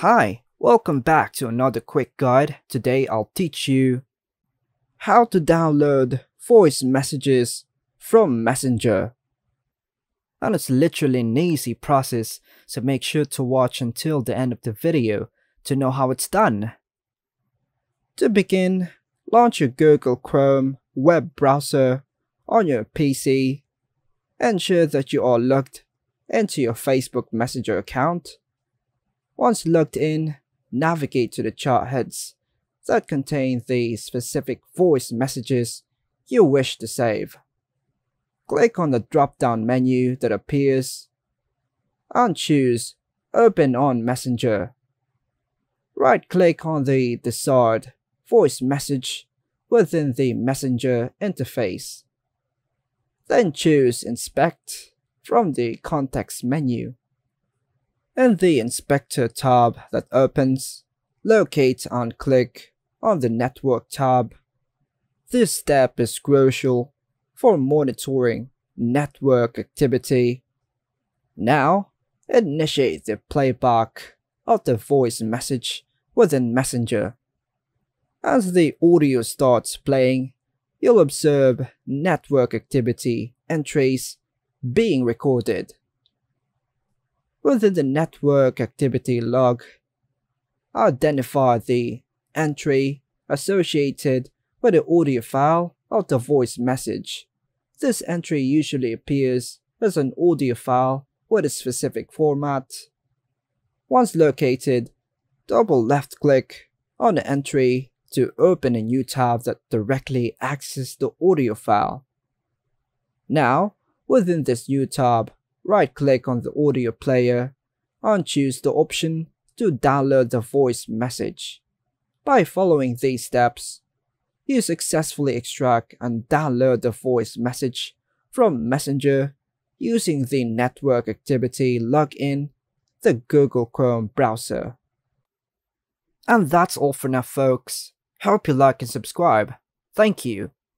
Hi, welcome back to another quick guide. Today I'll teach you how to download voice messages from Messenger. And it's literally an easy process, so make sure to watch until the end of the video to know how it's done. To begin, launch your Google Chrome web browser on your PC. Ensure that you are logged into your Facebook Messenger account. Once logged in, navigate to the chart heads that contain the specific voice messages you wish to save. Click on the drop-down menu that appears and choose Open on Messenger. Right-click on the desired voice message within the Messenger interface. Then choose Inspect from the context menu. In the Inspector tab that opens, locate and click on the Network tab. This step is crucial for monitoring network activity. Now, initiate the playback of the voice message within Messenger. As the audio starts playing, you'll observe network activity entries being recorded. Within the network activity log, identify the entry associated with the audio file of the voice message. This entry usually appears as an audio file with a specific format. Once located, double left-click on the entry to open a new tab that directly accesses the audio file. Now, within this new tab, right-click on the audio player and choose the option to download the voice message. By following these steps, you successfully extract and download the voice message from Messenger using the network activity log in the Google Chrome browser. And that's all for now, folks. Hope you like and subscribe. Thank you.